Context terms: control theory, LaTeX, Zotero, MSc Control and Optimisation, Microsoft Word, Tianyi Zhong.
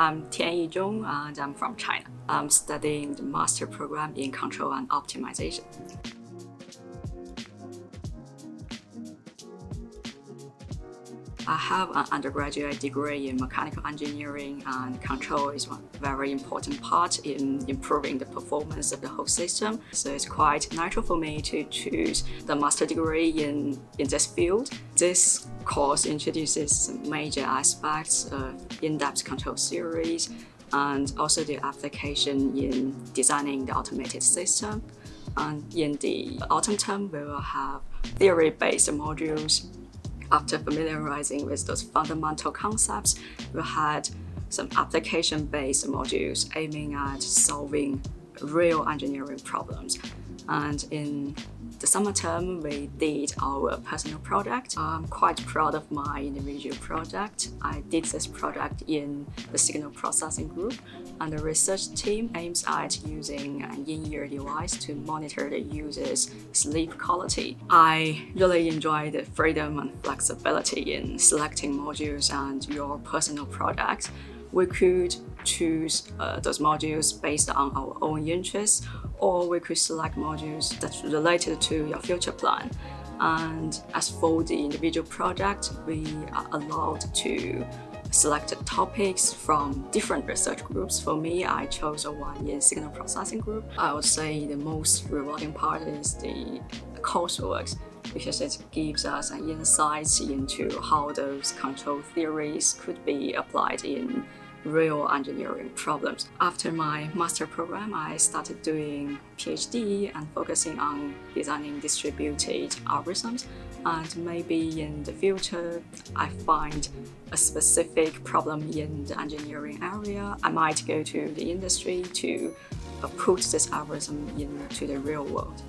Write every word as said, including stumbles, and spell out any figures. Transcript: I'm Tianyi Zhong and I'm from China. I'm studying the master program in Control and Optimization. I have an undergraduate degree in mechanical engineering, and control is one very important part in improving the performance of the whole system. So it's quite natural for me to choose the master degree in, in this field. This course introduces major aspects of in-depth control theories and also the application in designing the automated system. And in the autumn term, we will have theory-based modules. After familiarizing with those fundamental concepts, we had some application-based modules aiming at solving real engineering problems. And in the summer term, we did our personal project. I'm quite proud of my individual project. I did this project in the signal processing group, and the research team aims at using an in-ear device to monitor the user's sleep quality. I really enjoy the freedom and flexibility in selecting modules and your personal project. We could choose uh, those modules based on our own interests, or we could select modules that's related to your future plan. And as for the individual project, we are allowed to select topics from different research groups. For me, I chose a one in signal processing group. I would say the most rewarding part is the coursework, because it gives us an insight into how those control theories could be applied in real engineering problems. After my master program, I started doing PhD and focusing on designing distributed algorithms. And maybe in the future, I find a specific problem in the engineering area, I might go to the industry to put this algorithm into the real world.